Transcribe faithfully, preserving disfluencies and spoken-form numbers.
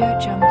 AudioJungle.